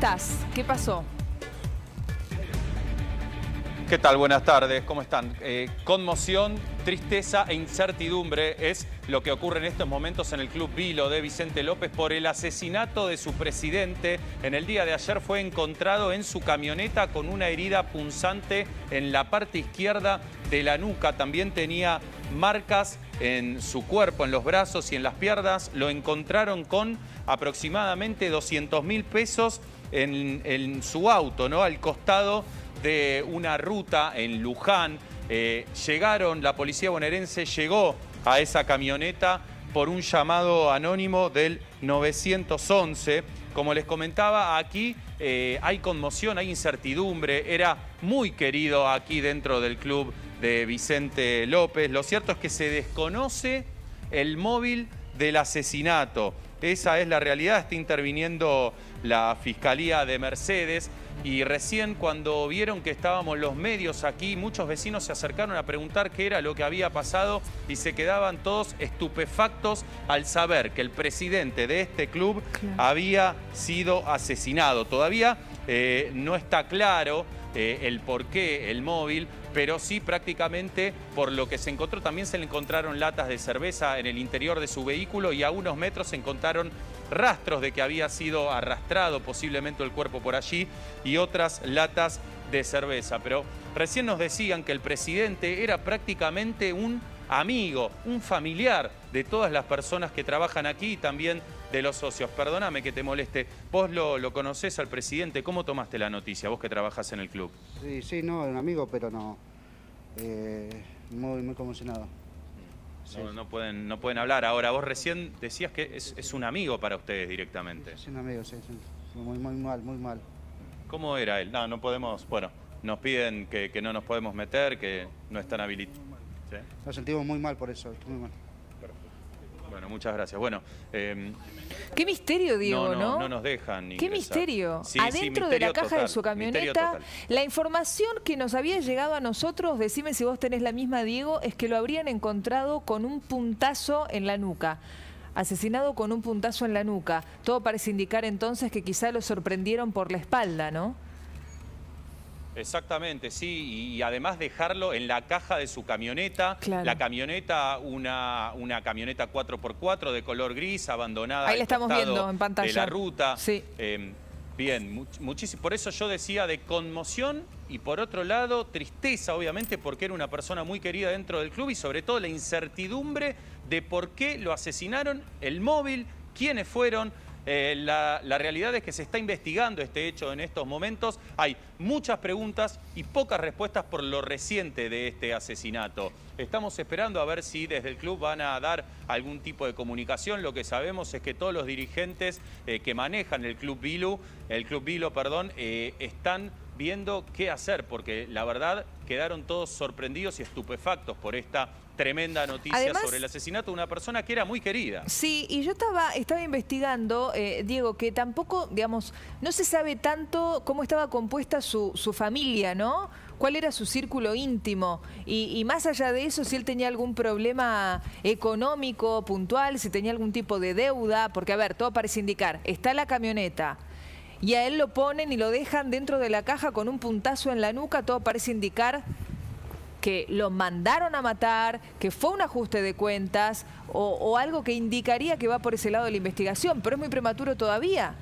estás? ¿Qué pasó? ¿Qué tal? Buenas tardes, ¿cómo están? Conmoción, tristeza e incertidumbre es lo que ocurre en estos momentos en el Club Vilo de Vicente López por el asesinato de su presidente. En el día de ayer fue encontrado en su camioneta con una herida punzante en la parte izquierda de la nuca. También tenía marcas en su cuerpo, en los brazos y en las piernas. Lo encontraron con aproximadamente 200.000 pesos en su auto, ¿no? Al costado de una ruta en Luján. La policía bonaerense llegó a esa camioneta por un llamado anónimo del 911. Como les comentaba, aquí hay conmoción, hay incertidumbre. Era muy querido aquí dentro del club de Vicente López. Lo cierto es que se desconoce el móvil del asesinato. Esa es la realidad. Está interviniendo la Fiscalía de Mercedes. Y recién cuando vieron que estábamos los medios aquí, muchos vecinos se acercaron a preguntar qué era lo que había pasado y se quedaban todos estupefactos al saber que el presidente de este club había sido asesinado. Todavía no está claro el porqué, el móvil, pero sí prácticamente por lo que se encontró. También se le encontraron latas de cerveza en el interior de su vehículo y a unos metros se encontraron rastros de que había sido arrastrado posiblemente el cuerpo por allí y otras latas de cerveza. Pero recién nos decían que el presidente era prácticamente un amigo, un familiar de todas las personas que trabajan aquí y también de los socios. Perdóname que te moleste, vos lo conocés al presidente, ¿cómo tomaste la noticia, vos que trabajás en el club? Sí, no, un amigo, pero no, muy conmocionado. No pueden hablar. Ahora, vos recién decías que es un amigo para ustedes directamente. Es un amigo, sí, muy mal. ¿Cómo era él? No podemos, bueno, nos piden que no nos podemos meter, que no están habilitados. ¿Sí? Nos sentimos muy mal por eso, muy mal. Bueno, muchas gracias. Bueno, qué misterio, Diego, ¿no? No nos dejan ingresar. Qué misterio. Sí, adentro misterio de la caja total, de su camioneta, la información que nos había llegado a nosotros, decime si vos tenés la misma, Diego, es que lo habrían encontrado con un puntazo en la nuca. Asesinado con un puntazo en la nuca. Todo parece indicar entonces que quizá lo sorprendieron por la espalda, ¿no? Exactamente, sí, y además dejarlo en la caja de su camioneta, claro. La camioneta, una camioneta 4x4 de color gris, abandonada. Ahí la estamos viendo en pantalla. De la ruta. Sí. Bien, muchísimo. Por eso yo decía de conmoción y por otro lado tristeza, obviamente, porque era una persona muy querida dentro del club y sobre todo la incertidumbre de por qué lo asesinaron, el móvil, quiénes fueron. La realidad es que se está investigando este hecho en estos momentos. Hay muchas preguntas y pocas respuestas por lo reciente de este asesinato. Estamos esperando a ver si desde el club van a dar algún tipo de comunicación. Lo que sabemos es que todos los dirigentes que manejan el Club Vilo, están viendo qué hacer, porque la verdad quedaron todos sorprendidos y estupefactos por esta tremenda noticia. Además, sobre el asesinato de una persona que era muy querida. Sí, y yo estaba investigando, Diego, que tampoco, digamos, no se sabe tanto cómo estaba compuesta su familia, ¿no? ¿Cuál era su círculo íntimo? Y más allá de eso, si él tenía algún problema económico puntual, si tenía algún tipo de deuda, porque, a ver, todo parece indicar, está la camioneta, y a él lo ponen y lo dejan dentro de la caja con un puntazo en la nuca. Todo parece indicar que lo mandaron a matar, que fue un ajuste de cuentas o algo que indicaría que va por ese lado de la investigación, pero es muy prematuro todavía.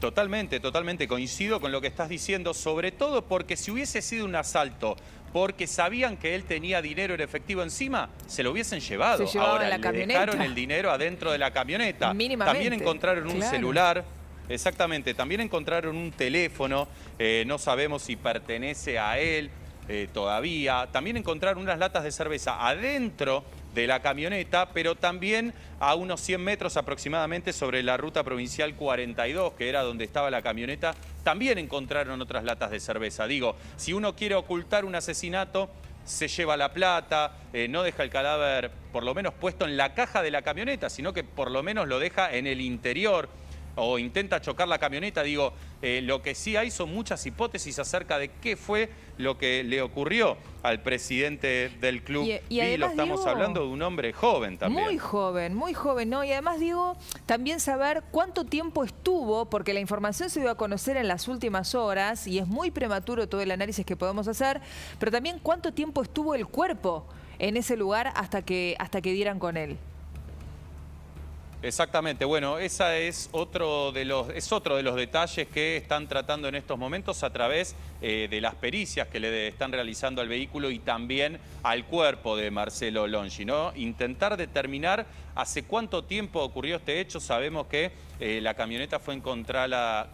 Totalmente coincido con lo que estás diciendo, sobre todo porque si hubiese sido un asalto, porque sabían que él tenía dinero en efectivo encima, se lo hubiesen llevado. Ahora le dejaron el dinero adentro de la camioneta. Mínimamente. También encontraron un celular. Exactamente, también encontraron un teléfono. No sabemos si pertenece a él todavía. También encontraron unas latas de cerveza adentro de la camioneta, pero también a unos 100 metros aproximadamente sobre la Ruta Provincial 42, que era donde estaba la camioneta, también encontraron otras latas de cerveza. Digo, si uno quiere ocultar un asesinato, se lleva la plata, no deja el cadáver por lo menos puesto en la caja de la camioneta, sino que por lo menos lo deja en el interior. o intenta chocar la camioneta. Digo, lo que sí hay son muchas hipótesis acerca de qué fue lo que le ocurrió al presidente del club. Y además, estamos hablando de un hombre joven también. Muy joven, ¿no? Y además, digo, también saber cuánto tiempo estuvo, porque la información se dio a conocer en las últimas horas y es muy prematuro todo el análisis que podemos hacer, pero también cuánto tiempo estuvo el cuerpo en ese lugar hasta que dieran con él. Exactamente. Bueno, esa es otro de los detalles que están tratando en estos momentos a través de las pericias que le están realizando al vehículo y también al cuerpo de Marcelo Longhi, ¿no? Intentar determinar hace cuánto tiempo ocurrió este hecho. Sabemos que la camioneta fue encontrada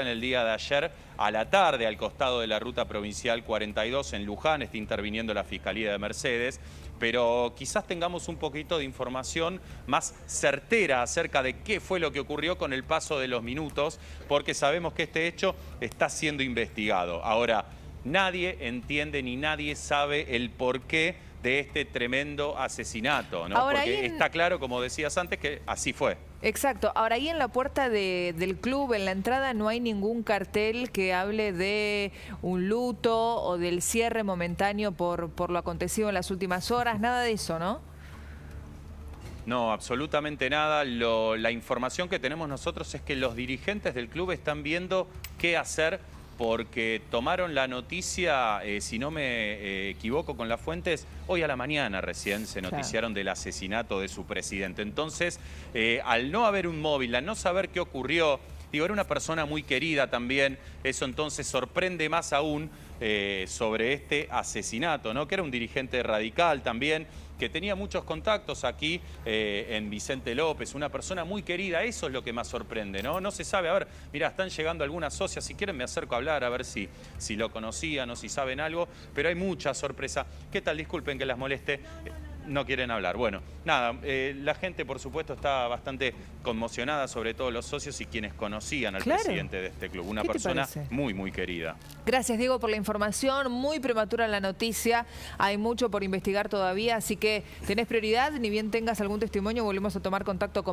en el día de ayer a la tarde al costado de la Ruta Provincial 42 en Luján. Está interviniendo la Fiscalía de Mercedes, pero quizás tengamos un poquito de información más certera acerca de qué fue lo que ocurrió con el paso de los minutos, porque sabemos que este hecho está siendo investigado. Ahora, nadie entiende ni nadie sabe el porqué de este tremendo asesinato, ¿no? Ahora, porque está claro, como decías antes, que así fue. Exacto. Ahora, ahí en la puerta del club, en la entrada, no hay ningún cartel que hable de un luto o del cierre momentáneo por lo acontecido en las últimas horas. Nada de eso, ¿no? No, absolutamente nada. La información que tenemos nosotros es que los dirigentes del club están viendo qué hacer, porque tomaron la noticia, si no me equivoco con las fuentes, hoy a la mañana recién se noticiaron del asesinato de su presidente. Entonces, al no haber un móvil, al no saber qué ocurrió, digo, era una persona muy querida también, eso entonces sorprende más aún sobre este asesinato, ¿no? Que era un dirigente radical también, que tenía muchos contactos aquí en Vicente López, una persona muy querida. Eso es lo que más sorprende, ¿no? No se sabe. A ver, mirá, están llegando algunas socias, si quieren me acerco a hablar, a ver si lo conocían o si saben algo, pero hay mucha sorpresa. ¿Qué tal? Disculpen que las moleste. No quieren hablar. Bueno, nada, la gente por supuesto está bastante conmocionada, sobre todo los socios y quienes conocían al presidente de este club. Una persona muy, muy querida. Gracias, Diego, por la información. Muy prematura la noticia. Hay mucho por investigar todavía, así que tenés prioridad. Ni bien tengas algún testimonio, volvemos a tomar contacto con vos.